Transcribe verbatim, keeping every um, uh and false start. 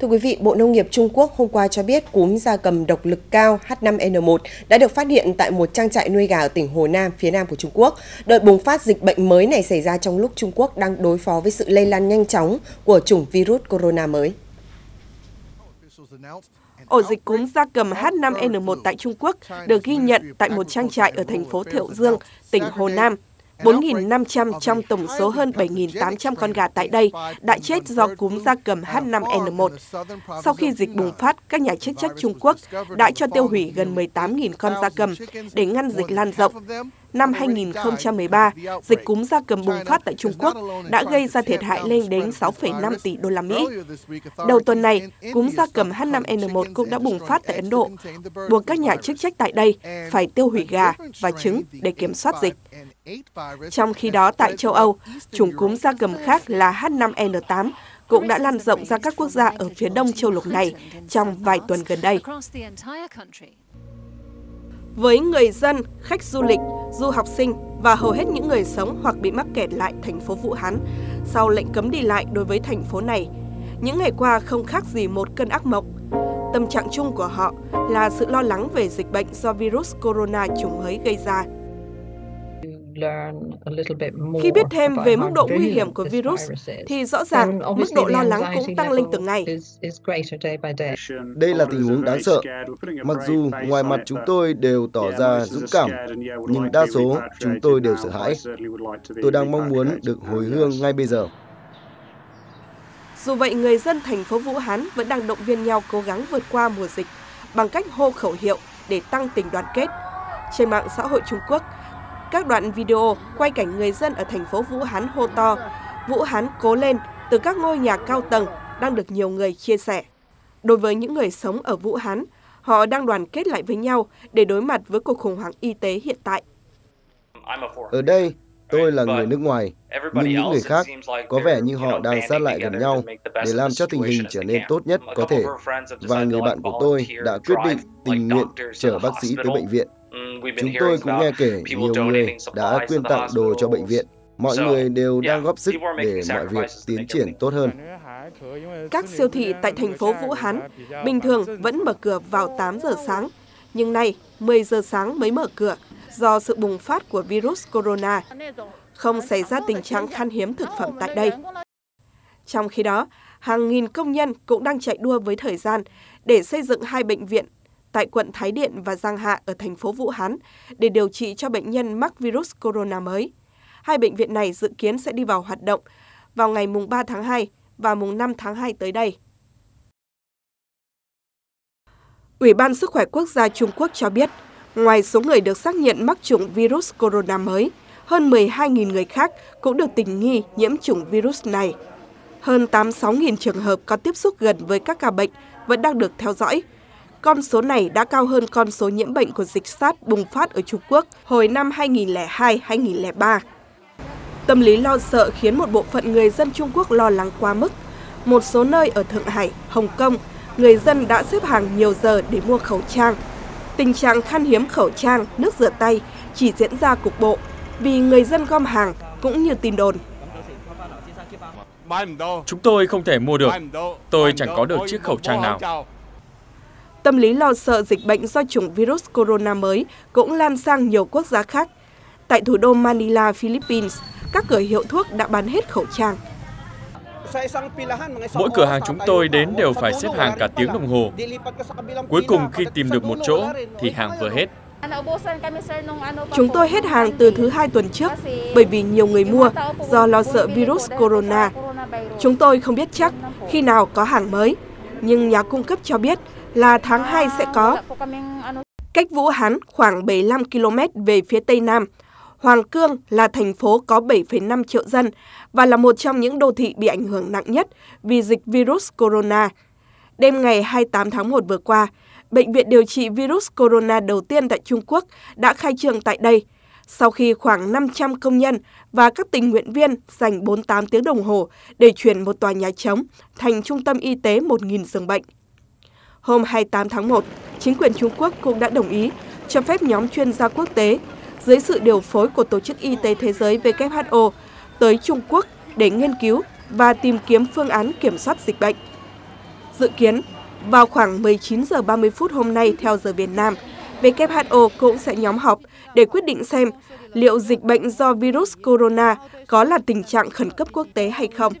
Thưa quý vị, Bộ Nông nghiệp Trung Quốc hôm qua cho biết cúm gia cầm độc lực cao H năm N một đã được phát hiện tại một trang trại nuôi gà ở tỉnh Hồ Nam, phía nam của Trung Quốc. Đợt bùng phát dịch bệnh mới này xảy ra trong lúc Trung Quốc đang đối phó với sự lây lan nhanh chóng của chủng virus corona mới. Ổ dịch cúm gia cầm H năm N một tại Trung Quốc được ghi nhận tại một trang trại ở thành phố Thiệu Dương, tỉnh Hồ Nam. bốn nghìn năm trăm trong tổng số hơn bảy nghìn tám trăm con gà tại đây đã chết do cúm gia cầm H năm N một. Sau khi dịch bùng phát, các nhà chức trách Trung Quốc đã cho tiêu hủy gần mười tám nghìn con gia cầm để ngăn dịch lan rộng. Năm hai nghìn không trăm mười ba, dịch cúm gia cầm bùng phát tại Trung Quốc đã gây ra thiệt hại lên đến sáu phẩy năm tỷ đô la Mỹ. Đầu tuần này, cúm gia cầm H năm N một cũng đã bùng phát tại Ấn Độ, buộc các nhà chức trách tại đây phải tiêu hủy gà và trứng để kiểm soát dịch. Trong khi đó, tại châu Âu, chủng cúm gia cầm khác là H năm N tám cũng đã lan rộng ra các quốc gia ở phía đông châu lục này trong vài tuần gần đây. Với người dân, khách du lịch, du học sinh và hầu hết những người sống hoặc bị mắc kẹt lại thành phố Vũ Hán sau lệnh cấm đi lại đối với thành phố này, những ngày qua không khác gì một cơn ác mộng. Tâm trạng chung của họ là sự lo lắng về dịch bệnh do virus corona chủng mới gây ra. Khi biết thêm về mức độ nguy hiểm của virus, thì rõ ràng mức độ lo lắng cũng tăng lên từng ngày. Đây là tình huống đáng sợ. Mặc dù ngoài mặt chúng tôi đều tỏ ra dũng cảm, nhưng đa số chúng tôi đều sợ hãi. Tôi đang mong muốn được hồi hương ngay bây giờ. Dù vậy, người dân thành phố Vũ Hán vẫn đang động viên nhau cố gắng vượt qua mùa dịch bằng cách hô khẩu hiệu để tăng tình đoàn kết. Trên mạng xã hội Trung Quốc, các đoạn video quay cảnh người dân ở thành phố Vũ Hán hô to, Vũ Hán cố lên từ các ngôi nhà cao tầng đang được nhiều người chia sẻ. Đối với những người sống ở Vũ Hán, họ đang đoàn kết lại với nhau để đối mặt với cuộc khủng hoảng y tế hiện tại. Ở đây, tôi là người nước ngoài, nhưng những người khác có vẻ như họ đang sát lại gần nhau để làm cho tình hình trở nên tốt nhất có thể. Và người bạn của tôi đã quyết định tình nguyện chở bác sĩ tới bệnh viện. Chúng tôi cũng nghe kể nhiều người đã quyên tặng đồ cho bệnh viện. Mọi người đều đang góp sức để mọi việc tiến triển tốt hơn. Các siêu thị tại thành phố Vũ Hán bình thường vẫn mở cửa vào tám giờ sáng, nhưng nay mười giờ sáng mới mở cửa do sự bùng phát của virus corona. Không xảy ra tình trạng khan hiếm thực phẩm tại đây. Trong khi đó, hàng nghìn công nhân cũng đang chạy đua với thời gian để xây dựng hai bệnh viện tại quận Thái Điện và Giang Hạ ở thành phố Vũ Hán để điều trị cho bệnh nhân mắc virus corona mới. Hai bệnh viện này dự kiến sẽ đi vào hoạt động vào ngày mùng ba tháng hai và mùng năm tháng hai tới đây. Ủy ban Sức khỏe Quốc gia Trung Quốc cho biết, ngoài số người được xác nhận mắc chủng virus corona mới, hơn mười hai nghìn người khác cũng được tình nghi nhiễm chủng virus này. Hơn tám mươi sáu nghìn trường hợp có tiếp xúc gần với các ca bệnh vẫn đang được theo dõi. Con số này đã cao hơn con số nhiễm bệnh của dịch SARS bùng phát ở Trung Quốc hồi năm hai nghìn không trăm lẻ hai đến hai nghìn không trăm lẻ ba. Tâm lý lo sợ khiến một bộ phận người dân Trung Quốc lo lắng quá mức. Một số nơi ở Thượng Hải, Hồng Kông, người dân đã xếp hàng nhiều giờ để mua khẩu trang. Tình trạng khan hiếm khẩu trang, nước rửa tay chỉ diễn ra cục bộ vì người dân gom hàng cũng như tin đồn. Chúng tôi không thể mua được, tôi chẳng có được chiếc khẩu trang nào. Tâm lý lo sợ dịch bệnh do chủng virus corona mới cũng lan sang nhiều quốc gia khác. Tại thủ đô Manila, Philippines, các cửa hiệu thuốc đã bán hết khẩu trang. Mỗi cửa hàng chúng tôi đến đều phải xếp hàng cả tiếng đồng hồ. Cuối cùng khi tìm được một chỗ thì hàng vừa hết. Chúng tôi hết hàng từ thứ hai tuần trước bởi vì nhiều người mua do lo sợ virus corona. Chúng tôi không biết chắc khi nào có hàng mới, nhưng nhà cung cấp cho biết là tháng hai sẽ có. Cách Vũ Hán khoảng bảy mươi lăm ki lô mét về phía Tây Nam, Hoàng Cương là thành phố có bảy phẩy năm triệu dân và là một trong những đô thị bị ảnh hưởng nặng nhất vì dịch virus corona. Đêm ngày hai mươi tám tháng một vừa qua, Bệnh viện điều trị virus corona đầu tiên tại Trung Quốc đã khai trương tại đây, sau khi khoảng năm trăm công nhân và các tình nguyện viên dành bốn mươi tám tiếng đồng hồ để chuyển một tòa nhà trống thành trung tâm y tế một nghìn giường bệnh. Hôm hai mươi tám tháng một, chính quyền Trung Quốc cũng đã đồng ý cho phép nhóm chuyên gia quốc tế dưới sự điều phối của Tổ chức Y tế Thế giới W H O tới Trung Quốc để nghiên cứu và tìm kiếm phương án kiểm soát dịch bệnh. Dự kiến, vào khoảng mười chín giờ ba mươi phút hôm nay theo giờ Việt Nam, vê kép hát o cũng sẽ nhóm họp để quyết định xem liệu dịch bệnh do virus corona có là tình trạng khẩn cấp quốc tế hay không.